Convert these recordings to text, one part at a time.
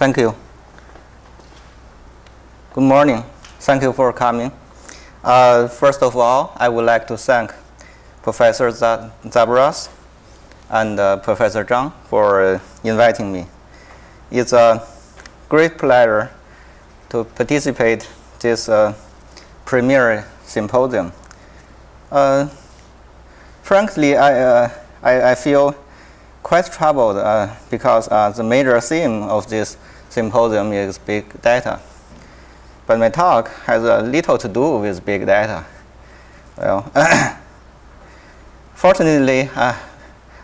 Thank you. Good morning. Thank you for coming. First of all, I would like to thank Professor Zabaras and Professor Zhang for inviting me. It's a great pleasure to participate in this premier symposium. Frankly, I feel quite troubled because the major theme of this symposium is big data. But my talk has little to do with big data. Well, fortunately, I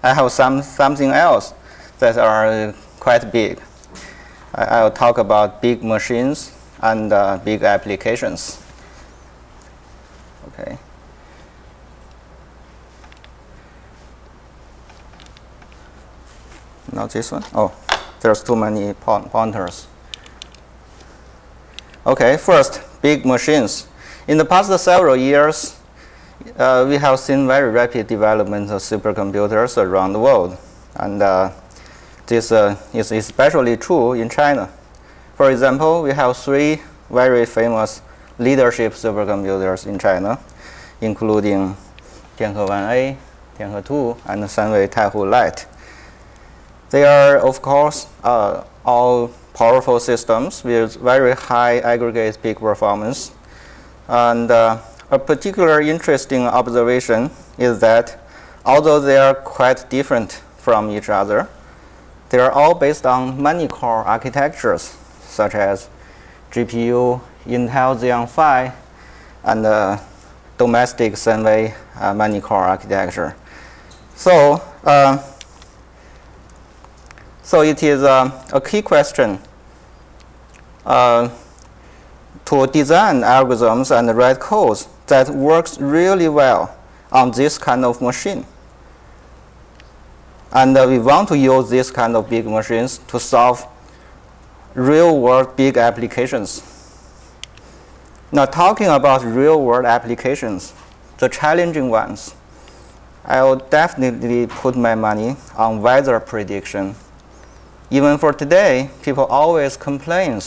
have something else that are quite big. I'll talk about big machines and big applications. Okay. Not this one. Oh, there's too many pointers. Okay, first, big machines. In the past several years, we have seen very rapid development of supercomputers around the world. And this is especially true in China. For example, we have three very famous leadership supercomputers in China, including Tianhe 1A, Tianhe 2, and Sunway TaihuLight. They are, of course, all powerful systems with very high aggregate peak performance. And a particular interesting observation is that although they are quite different from each other, they are all based on many core architectures, such as GPU, Intel Xeon Phi, and domestic Sunway many core architecture. So, so it is a key question to design algorithms and write codes that works really well on this kind of machine. And we want to use this kind of big machines to solve real-world big applications. Now, talking about real-world applications, the challenging ones, I will definitely put my money on weather prediction. Even for today, people always complain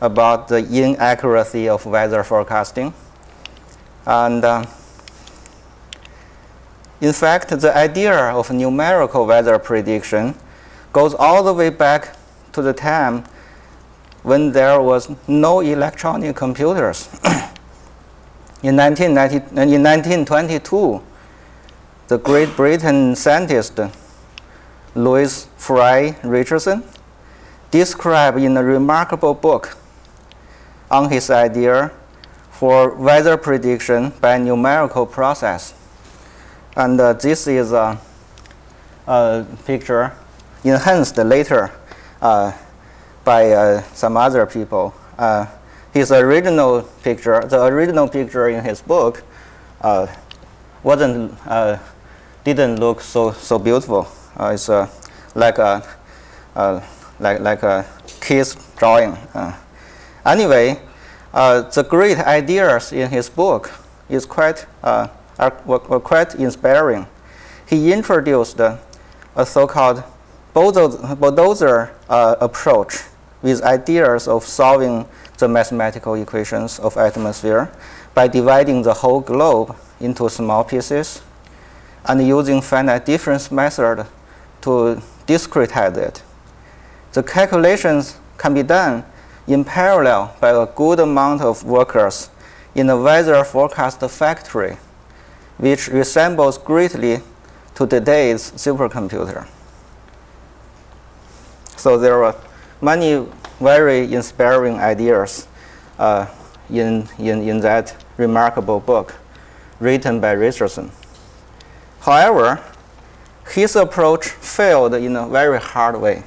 about the inaccuracy of weather forecasting. And in fact, the idea of numerical weather prediction goes all the way back to the time when there was no electronic computers. In 1922, the Great Britain scientist Louis Fry Richardson described in a remarkable book on his idea for weather prediction by numerical process. And this is a picture enhanced later by some other people. The original picture in his book didn't look so beautiful. It's like a kid's drawing. Anyway, the great ideas in his book is were quite inspiring. He introduced a so-called bulldozer approach with ideas of solving the mathematical equations of atmosphere by dividing the whole globe into small pieces and using finite difference method to discretize it. The calculations can be done in parallel by a good amount of workers in a weather forecast factory, which resembles greatly to today's supercomputer. So there were many very inspiring ideas in that remarkable book written by Richardson. However, his approach failed in a very hard way.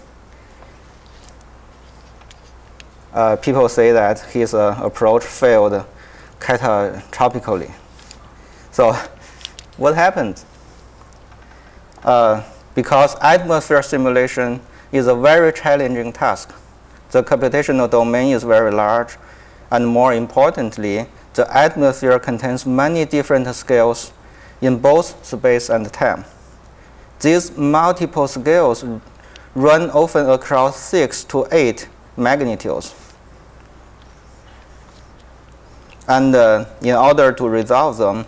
People say that his approach failed catastrophically. So what happened? Because atmosphere simulation is a very challenging task. The computational domain is very large, and more importantly, the atmosphere contains many different scales in both space and time. These multiple scales run often across 6 to 8 magnitudes. And in order to resolve them,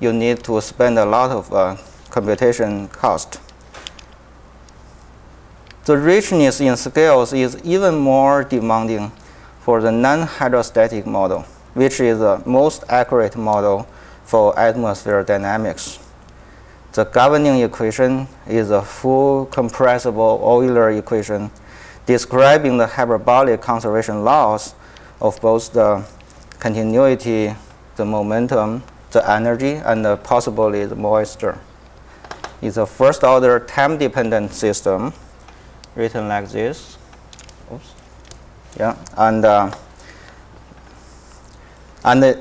you need to spend a lot of computation cost. The richness in scales is even more demanding for the non-hydrostatic model, which is the most accurate model for atmosphere dynamics. The governing equation is a full compressible Euler equation describing the hyperbolic conservation laws of both the continuity, the momentum, the energy, and possibly the moisture. It's a first-order time-dependent system written like this. Oops. Yeah, and the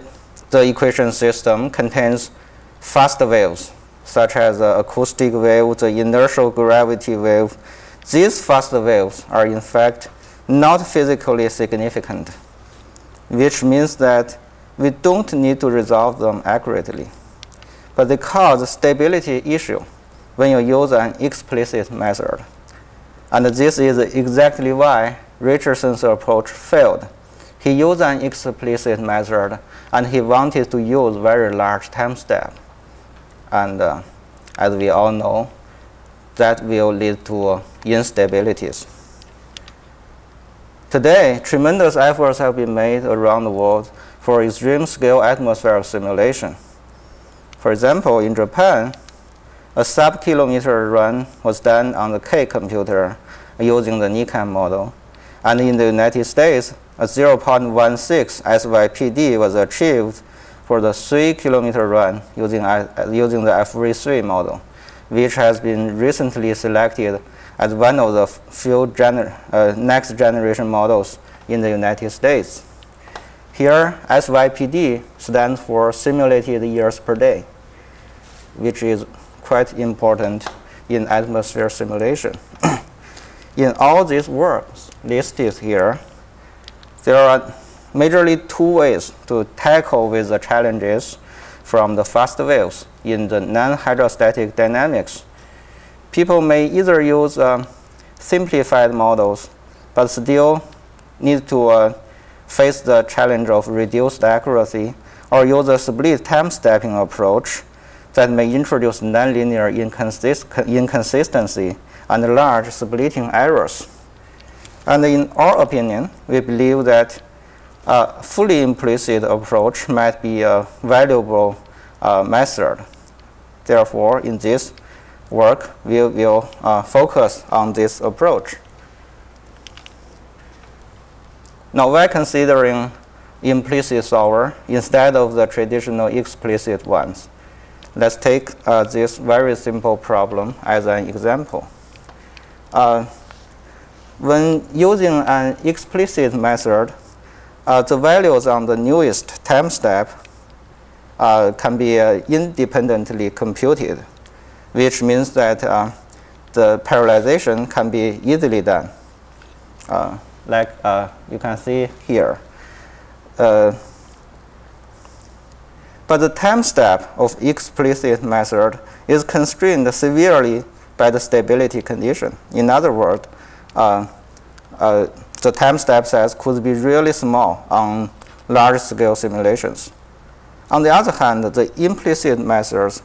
equation system contains fast waves, such as the acoustic wave, the inertial gravity wave. These fast waves are, in fact, not physically significant, which means that we don't need to resolve them accurately. But they cause a stability issue when you use an explicit method. And this is exactly why Richardson's approach failed. He used an explicit method, and he wanted to use very large time step. And as we all know, that will lead to instabilities. Today, tremendous efforts have been made around the world for extreme scale atmospheric simulation. For example, in Japan, a sub-kilometer run was done on the K computer using the NICAM model. And in the United States, a 0.16 SYPD was achieved for the 3-kilometer run using the FV3 model, which has been recently selected as one of the few next-generation models in the United States. Here, SYPD stands for simulated years per day, which is quite important in atmosphere simulation. In all these works listed here, there are majorly two ways to tackle with the challenges from the fast waves in the non-hydrostatic dynamics. People may either use simplified models, but still need to face the challenge of reduced accuracy, or use a split time-stepping approach that may introduce nonlinear inconsistency and large splitting errors. And in our opinion, we believe that a fully implicit approach might be a valuable method. Therefore, in this work, we will focus on this approach. Now, we're considering implicit solver instead of the traditional explicit ones. Let's take this very simple problem as an example. When using an explicit method, the values on the newest time step can be independently computed, which means that the parallelization can be easily done. Like you can see here. But the time step of explicit method is constrained severely by the stability condition. In other words, the time step size could be really small on large-scale simulations. On the other hand, the implicit methods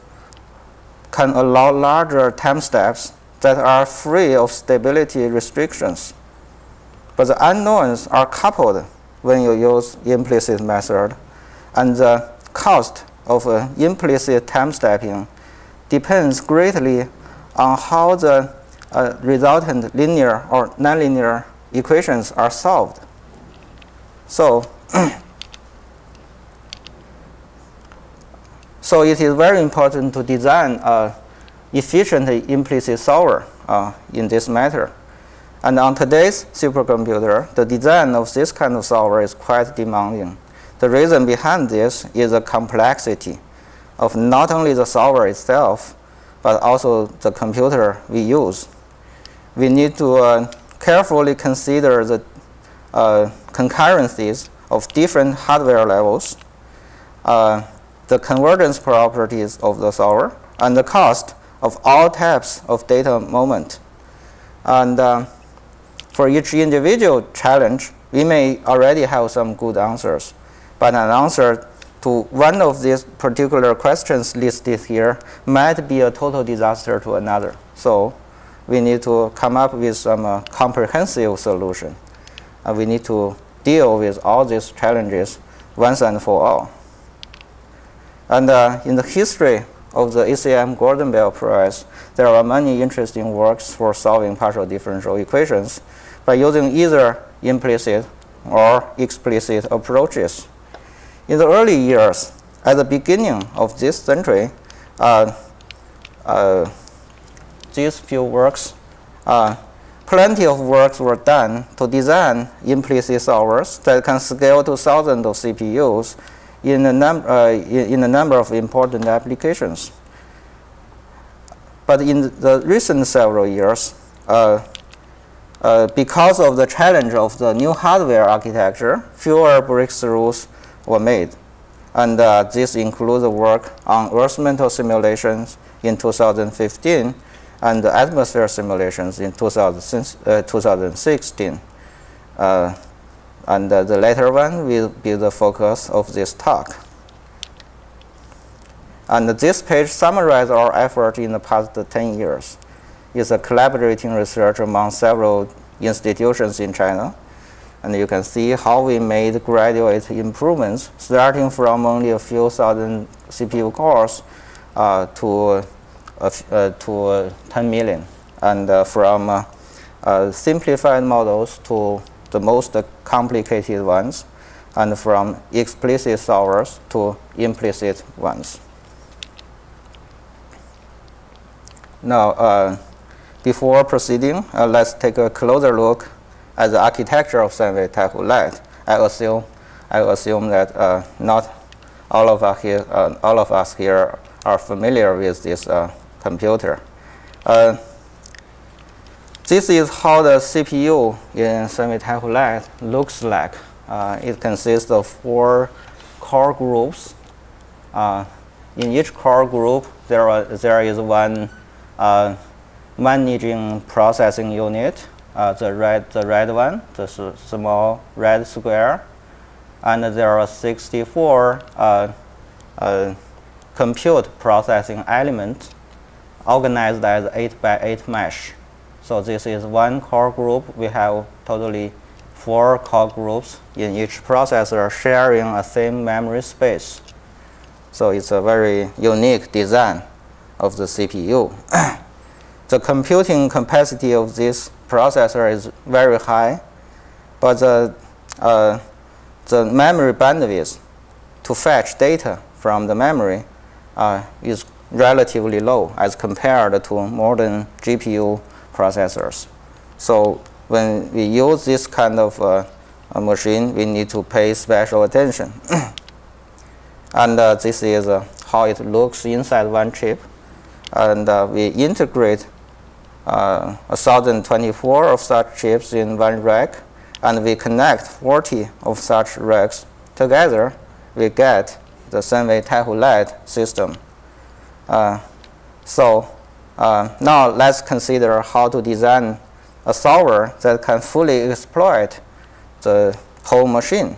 can allow larger time steps that are free of stability restrictions. But the unknowns are coupled when you use implicit method, and the cost of implicit time stepping depends greatly on how the resultant linear or nonlinear equations are solved. So, it is very important to design an efficient implicit solver in this matter. And on today's supercomputer, the design of this kind of solver is quite demanding. The reason behind this is the complexity of not only the solver itself, but also the computer we use. We need to carefully consider the concurrencies of different hardware levels, the convergence properties of the solver, and the cost of all types of data moment. And for each individual challenge, we may already have some good answers. But an answer to one of these particular questions listed here might be a total disaster to another. So we need to come up with some comprehensive solution. We need to deal with all these challenges once and for all. And in the history of the ACM-Gordon-Bell Prize, there are many interesting works for solving partial differential equations by using either implicit or explicit approaches. In the early years, at the beginning of this century, these few works, plenty of works were done to design implicit solvers that can scale to thousands of CPUs in a number of important applications. But in the recent several years, because of the challenge of the new hardware architecture, fewer breakthroughs were made. And this includes the work on Earth mantle simulations in 2015 and the atmosphere simulations in 2016. And the latter one will be the focus of this talk. And this page summarizes our effort in the past 10 years. It's a collaborating research among several institutions in China. And you can see how we made graduate improvements, starting from only a few thousand CPU cores to 10 million. And from simplified models to the most complicated ones, and from explicit solvers to implicit ones. Now, before proceeding, let's take a closer look at the architecture of Sunway TaihuLight. I assume that not all of us here, are familiar with this computer. This is how the CPU in Sunway TaihuLight looks like. It consists of 4 core groups. In each core group, there is one managing processing unit, the red one, the small red square, and there are 64 compute processing elements organized as 8x8 mesh. So this is one core group. We have totally 4 core groups in each processor sharing a same memory space. So it's a very unique design of the CPU. The computing capacity of this processor is very high, but the memory bandwidth to fetch data from the memory is relatively low as compared to modern GPU processors. So when we use this kind of a machine, we need to pay special attention. And this is how it looks inside one chip. And we integrate 1,024 of such chips in one rack, and we connect 40 of such racks together. We get the Sunway TaihuLight system. Now let's consider how to design a solver that can fully exploit the whole machine.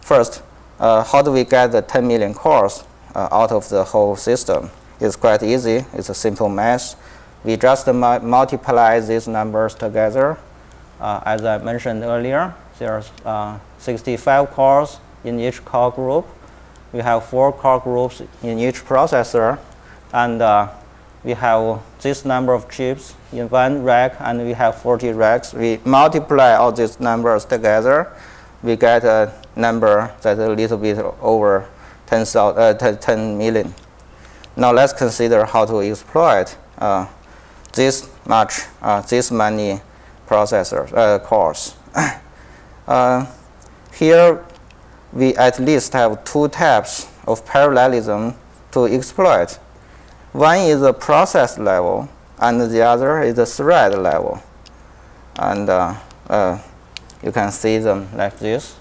First, how do we get the 10 million cores out of the whole system? It's quite easy. It's a simple math. We just multiply these numbers together. As I mentioned earlier, there's 65 cores in each core group. We have 4 core groups in each processor, and we have this number of chips in one rack, and we have 40 racks. We multiply all these numbers together. We get a number that's a little bit over 10 million. Now let's consider how to exploit this many processor cores. Here we at least have 2 types of parallelism to exploit. One is the process level, and the other is the thread level. And you can see them like this,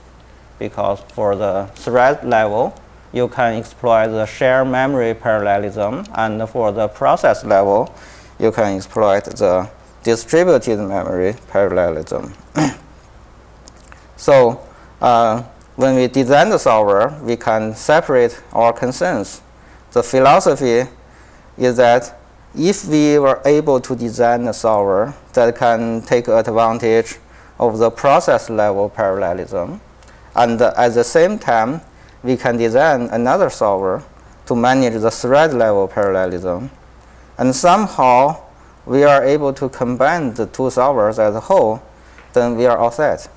because for the thread level, you can exploit the shared memory parallelism, and for the process level, you can exploit the distributed memory parallelism. So when we design the solver, we can separate our concerns. The philosophy is that if we were able to design a solver that can take advantage of the process level parallelism, and at the same time, we can design another solver to manage the thread level parallelism, and somehow we are able to combine the two solvers as a whole, then we are all set.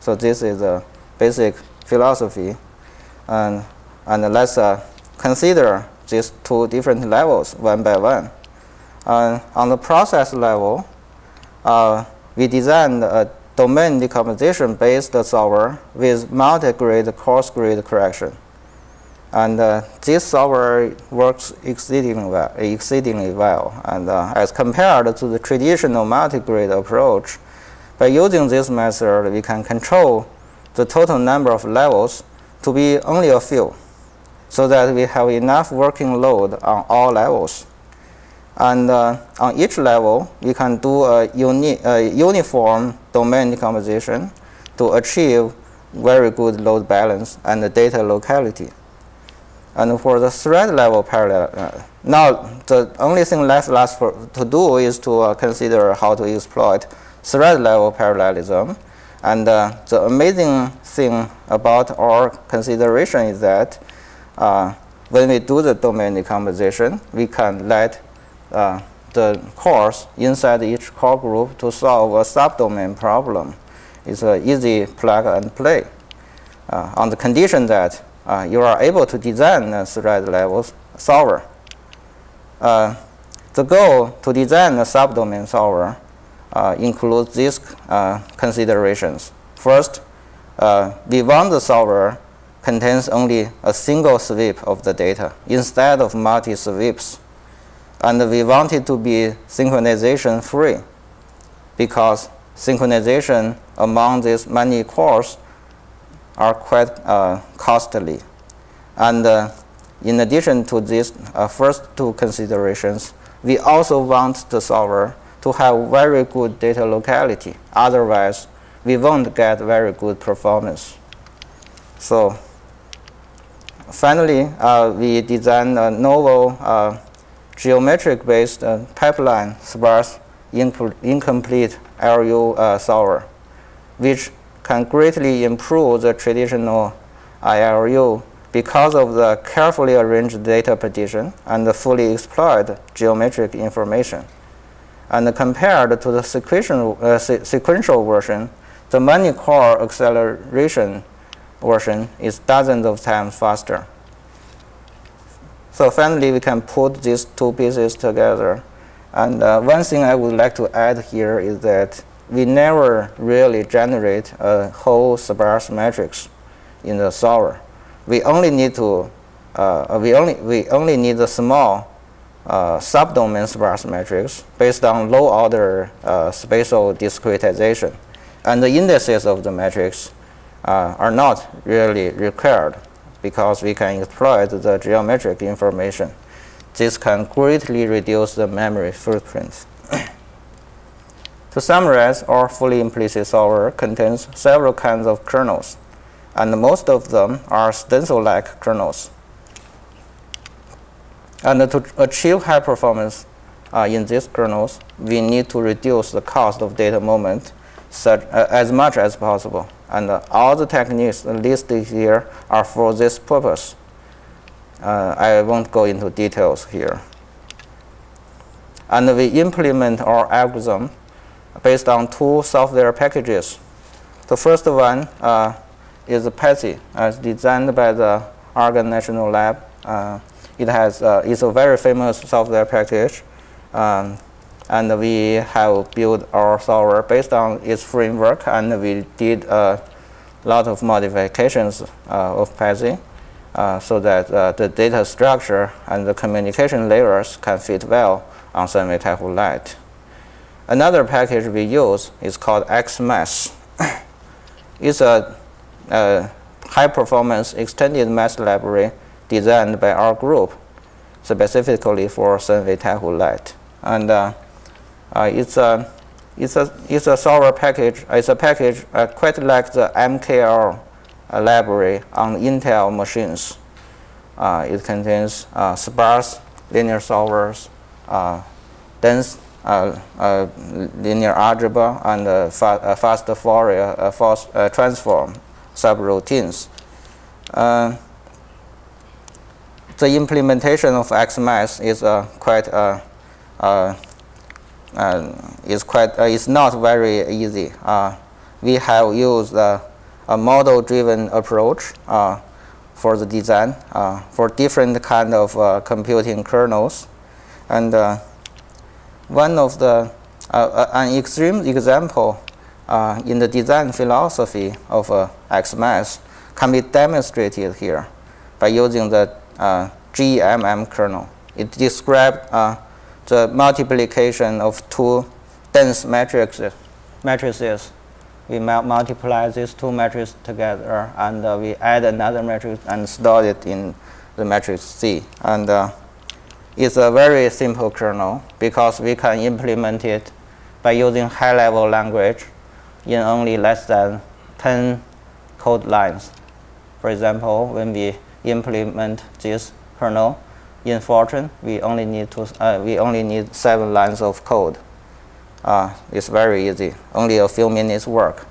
So this is a basic philosophy, and let's consider these two different levels one by one. On the process level, we designed a domain decomposition-based solver with multi-grid cross-grid correction, and this solver works exceedingly well. And as compared to the traditional multi-grid approach, by using this method, we can control the total number of levels to be only a few, so that we have enough working load on all levels. And on each level, we can do a uniform domain decomposition to achieve very good load balance and the data locality. And for the thread level parallel, now the only thing left to do is to consider how to exploit thread level parallelism. And the amazing thing about our consideration is that when we do the domain decomposition, we can let the cores inside each core group to solve a subdomain problem. It's an easy plug and play on the condition that you are able to design a thread level solver. The goal to design a subdomain solver includes these considerations. First, we want the solver contains only a single sweep of the data instead of multi-sweeps. And we want it to be synchronization free, because synchronization among these many cores are quite costly. And in addition to these first two considerations, we also want the solver to have very good data locality. Otherwise, we won't get very good performance. So finally, we designed a novel geometric-based pipeline sparse incomplete RU solver, which can greatly improve the traditional IRU because of the carefully arranged data partition and the fully exploited geometric information. And compared to the sequential version, the many core acceleration version is dozens of times faster. So finally, we can put these two pieces together. And one thing I would like to add here is that we never really generate a whole sparse matrix in the solver. We only need to we only need a small subdomain sparse matrix based on low-order spatial discretization, and the indices of the matrix are not really required, because we can exploit the geometric information. This can greatly reduce the memory footprint. To summarize, our fully implicit solver contains several kinds of kernels, and most of them are stencil-like kernels. And to achieve high performance in these kernels, we need to reduce the cost of data movement as much as possible. And all the techniques listed here are for this purpose. I won't go into details here. And we implement our algorithm based on two software packages. The first one is PETSc, as designed by the Argonne National Lab. It's a very famous software package, and we have built our solver based on its framework, and we did a lot of modifications of PETSc so that the data structure and the communication layers can fit well on Sunway TaihuLight. Another package we use is called XMath. It's a high-performance extended math library designed by our group specifically for Sunway TaihuLight. And It's a software package. It's a package quite like the MKL library on Intel machines. It contains sparse linear solvers, dense linear algebra, and fast Fourier transform subroutines. The implementation of XMath is is not very easy. We have used a model-driven approach for the design for different kind of computing kernels, and one of the an extreme example in the design philosophy of XMath can be demonstrated here by using the GMM kernel. It describes the multiplication of two dense matrices. We multiply these two matrices together, and we add another matrix and store it in the matrix C. And it's a very simple kernel because we can implement it by using high-level language in only less than 10 code lines. For example, when we implement this kernel in Fortran, we only need 7 lines of code. It's very easy, only a few minutes work.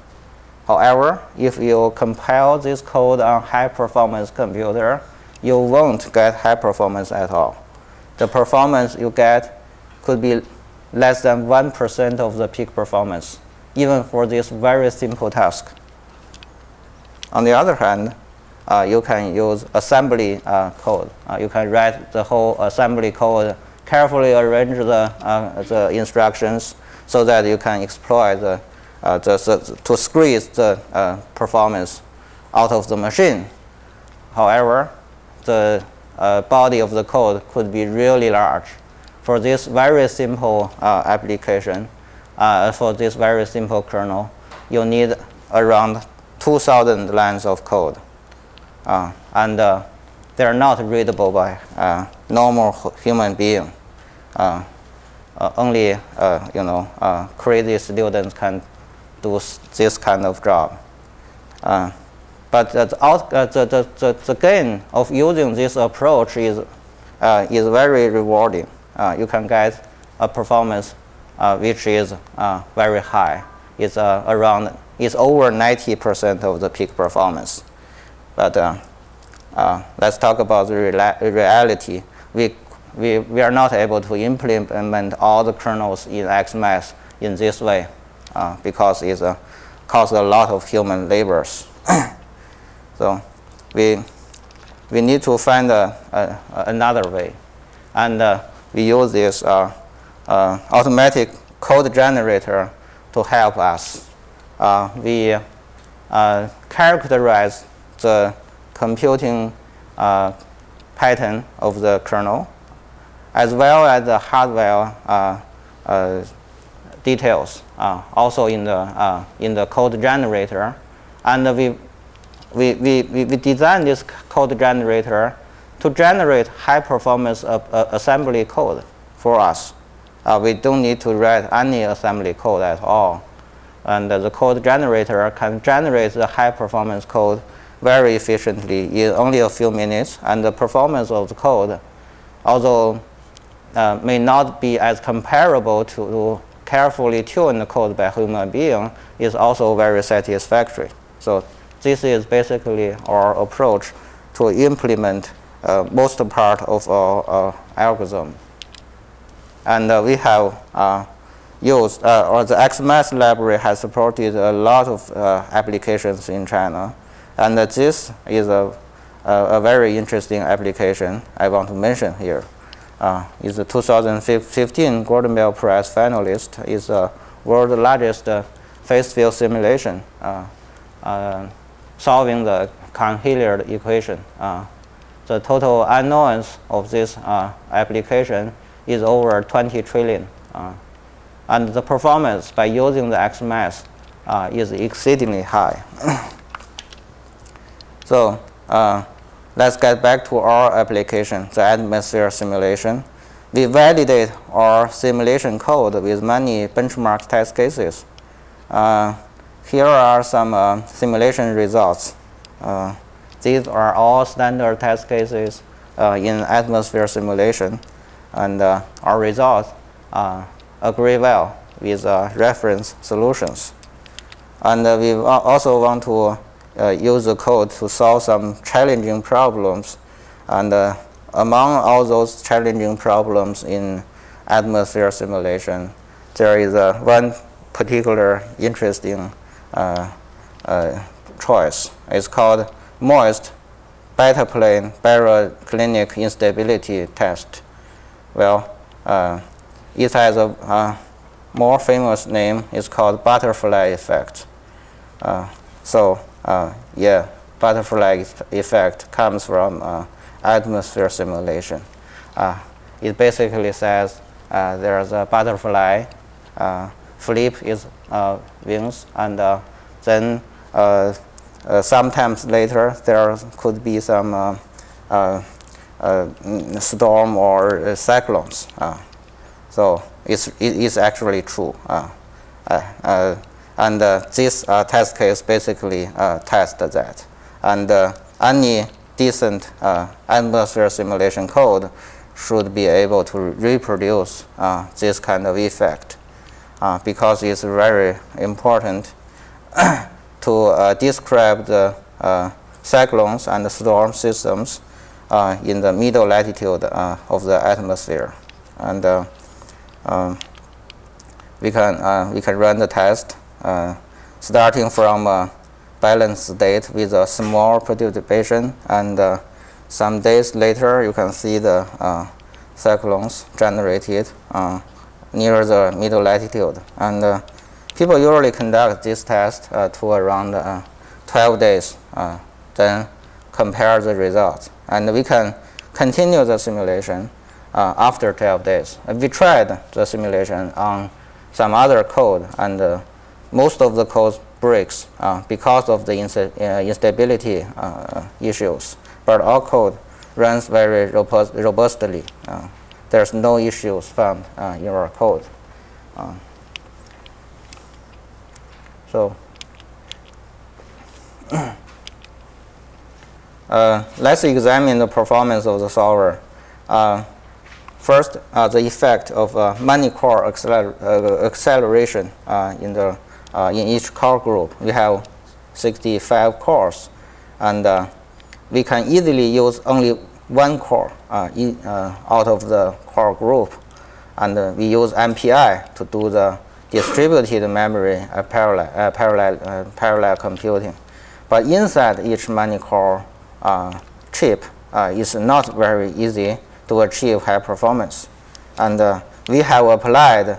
However, if you compile this code on high-performance computer, you won't get high performance at all. The performance you get could be less than 1% of the peak performance, even for this very simple task. On the other hand, you can use assembly code. You can write the whole assembly code, carefully arrange the instructions so that you can exploit to squeeze the performance out of the machine. However, the body of the code could be really large. For this very simple application, for this very simple kernel, you need around 2,000 lines of code. And they're not readable by normal human being. Only crazy students can do this kind of job. But the gain of using this approach is very rewarding. You can get a performance which is very high. It's over 90% of the peak performance. But let's talk about the reality. We are not able to implement all the kernels in XMath in this way because it costs a lot of human labors. So we need to find another way. And we use this automatic code generator to help us. We characterize the computing pattern of the kernel, as well as the hardware details, also in the code generator. And we designed this code generator to generate high-performance assembly code for us. We don't need to write any assembly code at all. And the code generator can generate the high-performance code very efficiently in only a few minutes, and the performance of the code, although may not be as comparable to carefully tuned code by human being, is also very satisfactory. So this is basically our approach to implement most part of our algorithm. And we have used, or the XMath library has supported a lot of applications in China. And this is a very interesting application I want to mention here. It's the 2015 Gordon-Bell Prize finalist. It's the world's largest phase field simulation solving the Kahn-Hilliard equation. The total unknowns of this application is over 20 trillion. And the performance by using the XMath is exceedingly high. So let's get back to our application, the atmosphere simulation. we validate our simulation code with many benchmark test cases. Here are some simulation results. These are all standard test cases in atmosphere simulation, and our results agree well with reference solutions. And we also want to use the code to solve some challenging problems, and among all those challenging problems in atmosphere simulation, there is one particular interesting choice. It's called Moist Beta Plane Baroclinic Instability Test. Well, it has a more famous name. It's called butterfly effect. Yeah, butterfly effect comes from atmosphere simulation. It basically says there's a butterfly, flip its wings, and then sometimes later there could be some storm or cyclones. So it's actually true. And this test case basically tests that. And any decent atmosphere simulation code should be able to reproduce this kind of effect, because it's very important to describe the cyclones and the storm systems in the middle latitude of the atmosphere. And we can run the test starting from a balanced state with a small perturbation, and some days later you can see the cyclones generated near the middle latitude. And people usually conduct this test to around 12 days, then compare the results. And we can continue the simulation after 12 days. We tried the simulation on some other code, and most of the code breaks because of the instability issues. But our code runs very robustly. There's no issues found in our code. So let's examine the performance of the solver. First, the effect of many core acceleration in each core group. We have 65 cores, and we can easily use only one core out of the core group, and we use MPI to do the distributed memory parallel computing. But inside each many-core chip, it's not very easy to achieve high performance, and we have applied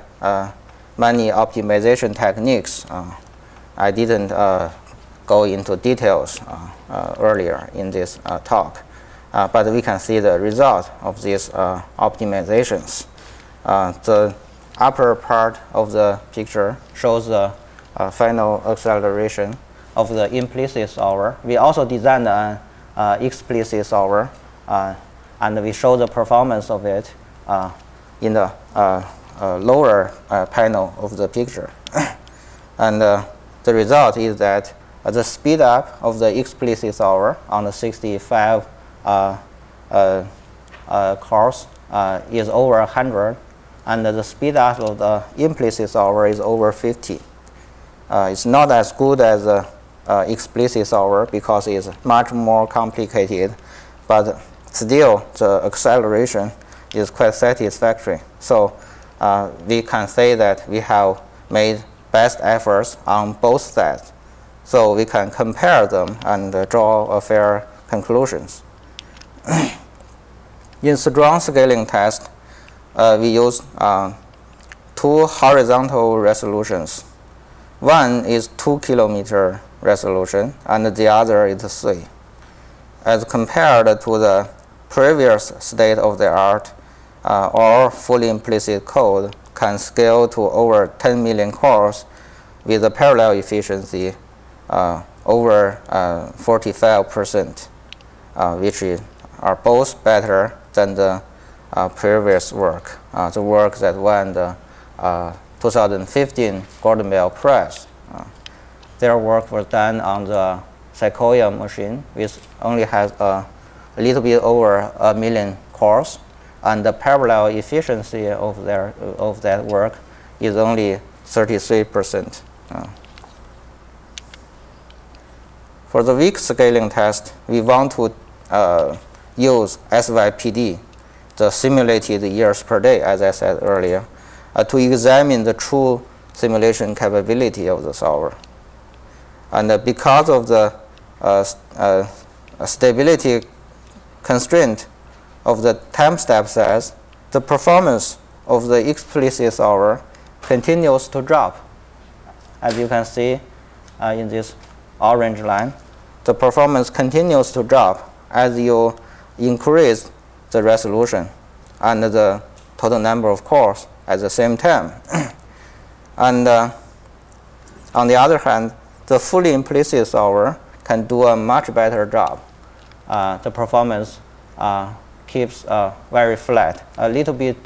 many optimization techniques. I didn't go into details earlier in this talk, but we can see the result of these optimizations. The upper part of the picture shows the final acceleration of the implicit solver. We also designed an explicit solver, and we show the performance of it in the lower panel of the picture. And the result is that the speed up of the explicit solver on the 65 cores is over 100, and the speed up of the implicit solver is over 50. It's not as good as the explicit solver because it's much more complicated, but still the acceleration is quite satisfactory. So we can say that we have made best efforts on both sides. So we can compare them and draw a fair conclusions. In strong scaling test, we use two horizontal resolutions. One is 2 kilometer resolution, and the other is 3. As compared to the previous state of the art, our fully implicit code can scale to over 10 million cores with a parallel efficiency over 45%, which are both better than the previous work, the work that won the 2015 Gordon-Bell Prize. Their work was done on the Sequoia machine, which only has a little bit over 1 million cores, and the parallel efficiency of their of that work is only 33%. For the weak scaling test, we want to use SYPD, the simulated years per day, as I said earlier, to examine the true simulation capability of the solver. And because of the stability constraint of the time step size, the performance of the explicit solver continues to drop. As you can see in this orange line, the performance continues to drop as you increase the resolution and the total number of cores at the same time. And on the other hand, the fully implicit solver can do a much better job. The performance keeps very flat, a little bit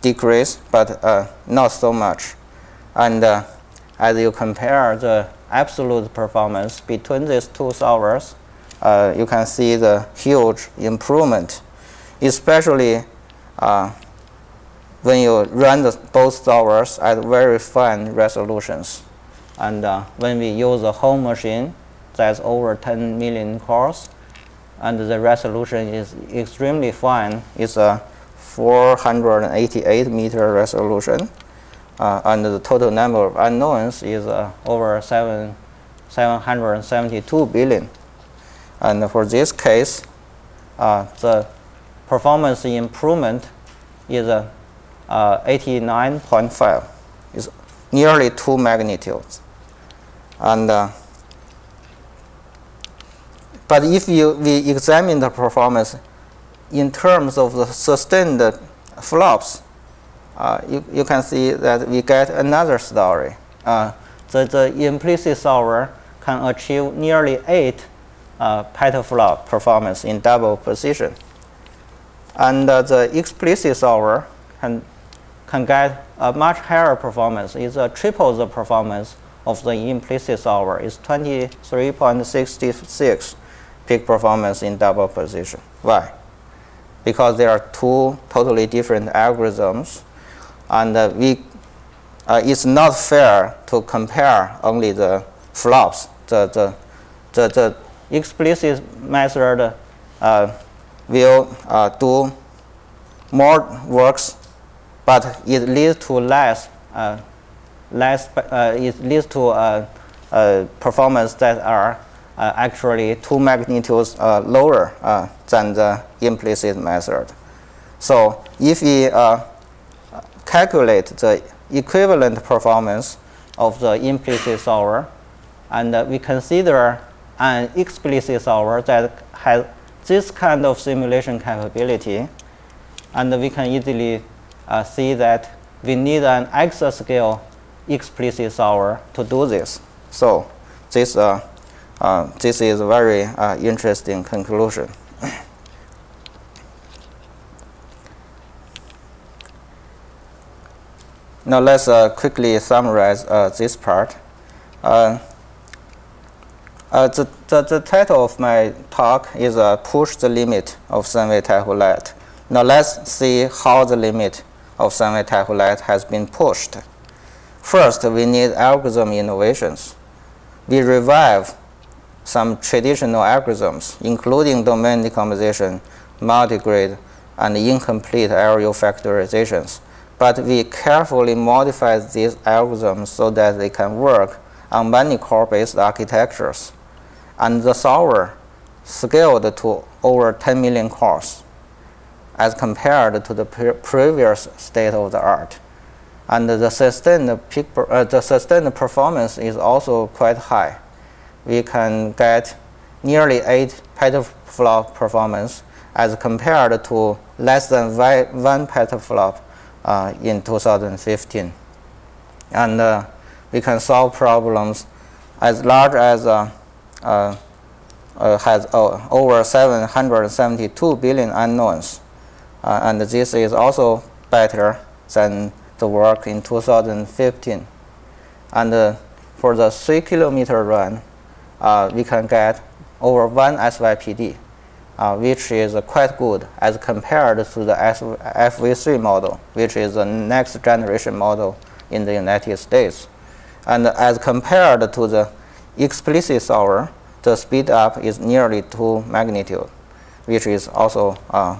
decrease, but not so much. And as you compare the absolute performance between these two solvers, you can see the huge improvement, especially when you run both solvers at very fine resolutions. And when we use a whole machine that's over 10 million cores, and the resolution is extremely fine, it's a 488 meter resolution, and the total number of unknowns is over 772 billion. And for this case, the performance improvement is 89.5, is nearly 2 magnitudes. And but if we examine the performance in terms of the sustained flops, you can see that we get another story. The implicit solver can achieve nearly 8 petaflop performance in double precision, and the explicit solver can get a much higher performance. It's triple the performance of the implicit solver. It's 23.66 peak performance in double precision. Why? Because there are two totally different algorithms, and it's not fair to compare only the flops. The explicit method will do more works, but it leads to performance that are actually 2 magnitudes lower than the implicit method. So if we calculate the equivalent performance of the implicit solver, and we consider an explicit solver that has this kind of simulation capability, and we can easily see that we need an exascale explicit solver to do this. So this is a very interesting conclusion. Now let's quickly summarize this part. The title of my talk is Push the Limit of Sunway TaihuLight. Now let's see how the limit of Sunway TaihuLight has been pushed. First, we need algorithm innovations. We revive some traditional algorithms, including domain decomposition, multigrid, and incomplete aerial factorizations. But we carefully modify these algorithms so that they can work on many core-based architectures. And the solver scaled to over 10 million cores as compared to the previous state of the art. And the sustained performance is also quite high. We can get nearly 8 petaflop performance as compared to less than 1 petaflop in 2015. And we can solve problems as large as has over 772 billion unknowns. And this is also better than the work in 2015. And for the 3-kilometer run, we can get over 1 SYPD, which is quite good as compared to the FV3 model, which is the next generation model in the United States. And as compared to the explicit solver, the speed up is nearly 2 magnitude, which is also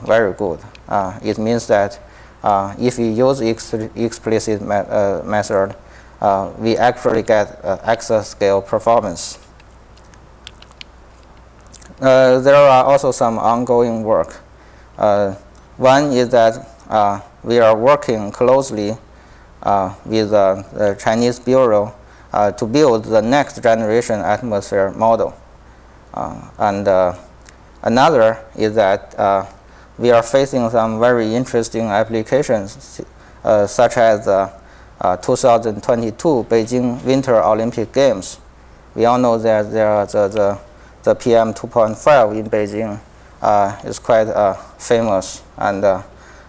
very good. It means that if we use explicit method, we actually get exascale performance. There are also some ongoing work. One is that we are working closely with the Chinese Bureau to build the next generation atmosphere model. Another is that we are facing some very interesting applications, such as the 2022 Beijing Winter Olympic Games. We all know that there are the PM2.5 in Beijing is quite famous, and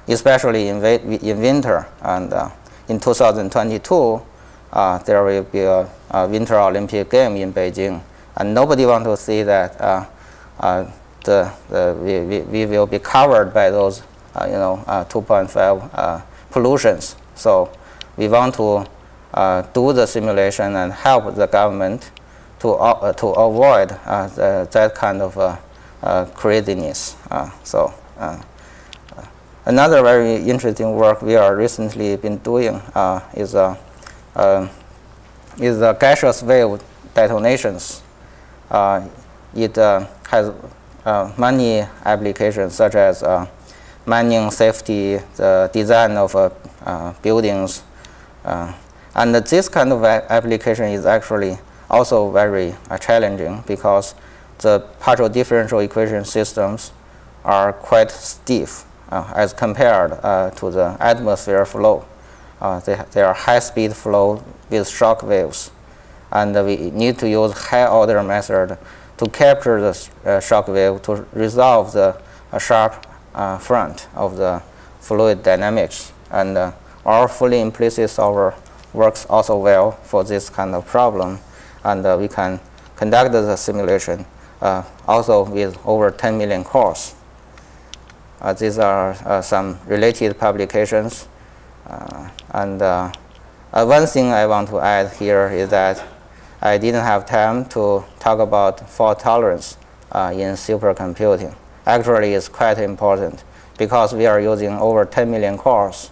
especially in winter. And in 2022, there will be a Winter Olympic Game in Beijing, and nobody wants to see that we will be covered by those 2.5 pollutions. So we want to do the simulation and help the government to avoid that kind of craziness. So another very interesting work we are recently been doing is the gaseous wave detonations. It has many applications, such as mining safety, the design of buildings, and this kind of application is actually also very challenging, because the partial differential equation systems are quite stiff as compared to the atmosphere flow. They are high-speed flow with shock waves, and we need to use high-order method to capture the shock wave to resolve the sharp front of the fluid dynamics. And our fully implicit solver works also well for this kind of problem. And we can conduct the simulation also with over 10 million cores. These are some related publications. One thing I want to add here is that I didn't have time to talk about fault tolerance in supercomputing. Actually, it's quite important, because we are using over 10 million cores,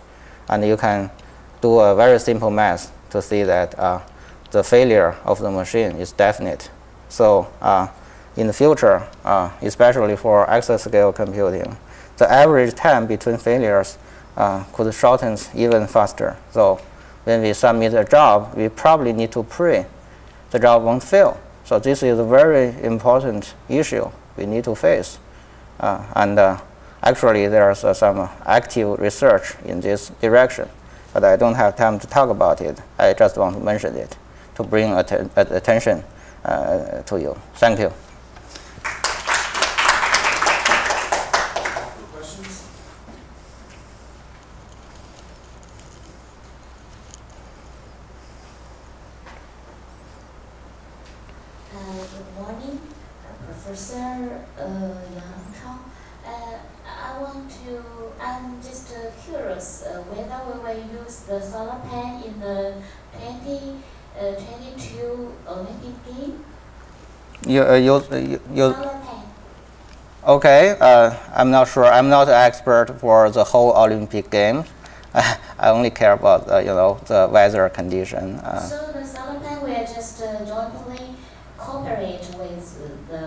and you can do a very simple math to see that the failure of the machine is definite. So in the future, especially for exascale computing, the average time between failures could shorten even faster. So when we submit a job, we probably need to pray the job won't fail. So this is a very important issue we need to face. Actually, there is some active research in this direction, but I don't have time to talk about it. I just want to mention it to bring attention to you. Thank you. Questions? Good morning, Professor Yang Chao. I'm just curious whether we will use the solar pan in the 2022 Olympic game. Okay, I'm not sure. I'm not an expert for the whole Olympic game. I only care about the weather condition. So the solar pan will just jointly cooperate with the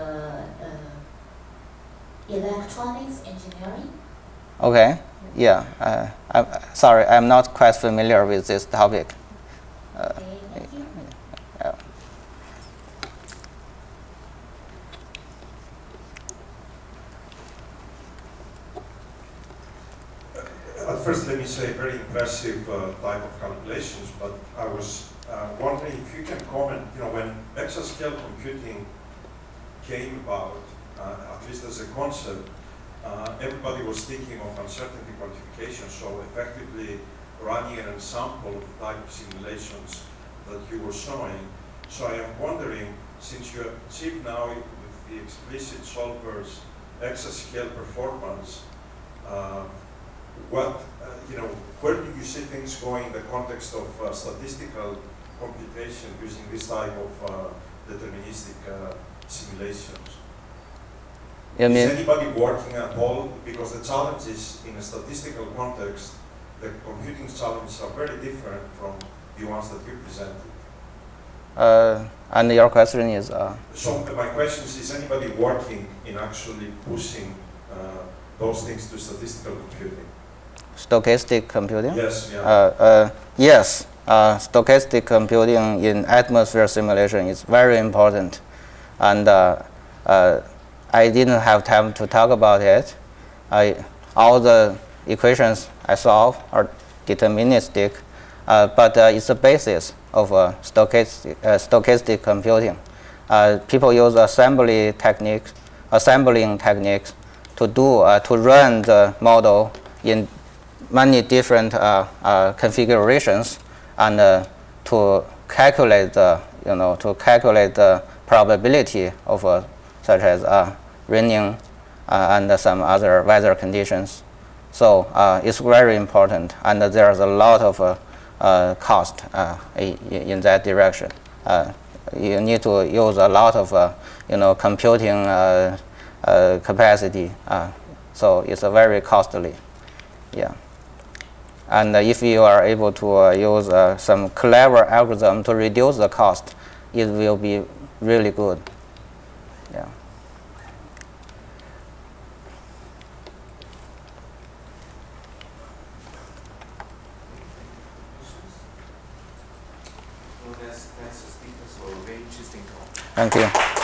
electronics engineering. Okay. Yeah. I'm sorry. I'm not quite familiar with this topic. Okay. First, let me say very impressive type of calculations, but I was wondering if you can comment, when exascale computing came about, at least as a concept, everybody was thinking of uncertainty quantification, so effectively running an ensemble of the type of simulations that you were showing. So I am wondering, since you achieve now with the explicit solvers exascale performance, where do you see things going in the context of statistical computation using this type of deterministic simulations? Yeah, is anybody working at all? Because the challenges in a statistical context, the computing challenges are very different from the ones that you presented. And your question is? So my question is anybody working in actually pushing those things to statistical computing? Stochastic computing? Yes. Yeah. Yes. Stochastic computing in atmosphere simulation is very important. And I didn't have time to talk about it. All the equations I solve are deterministic, but it's the basis of stochastic computing. People use assembling techniques to do to run the model in many different configurations and to calculate the probability of such as raining and some other weather conditions. So it's very important, and there's a lot of cost in that direction. You need to use a lot of computing capacity, so it's very costly. Yeah, and if you are able to use some clever algorithm to reduce the cost, it will be really good. Yeah. Well, that's the speakers for a very interesting talk. Thank you.